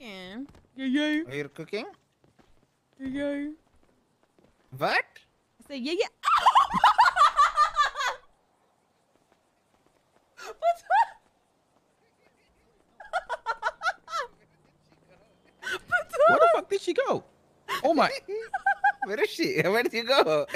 cooking. Yeah. Are you cooking? Yeah. What? I said yeah. What's that? Where the fuck did she go? Oh my. Where is she? Where did you go?